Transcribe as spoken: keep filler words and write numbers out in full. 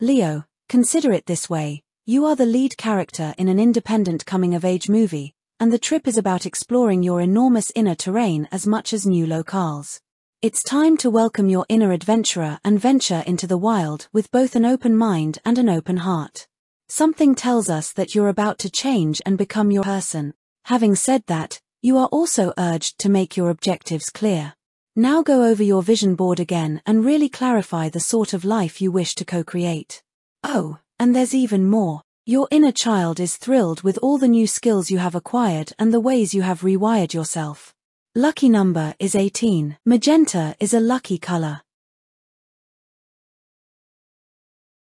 Leo, consider it this way. You are the lead character in an independent coming-of-age movie, and the trip is about exploring your enormous inner terrain as much as new locales. It's time to welcome your inner adventurer and venture into the wild with both an open mind and an open heart. Something tells us that you're about to change and become your person. Having said that, you are also urged to make your objectives clear. Now go over your vision board again and really clarify the sort of life you wish to co-create. Oh, and there's even more. Your inner child is thrilled with all the new skills you have acquired and the ways you have rewired yourself. Lucky number is eighteen. Magenta is a lucky color.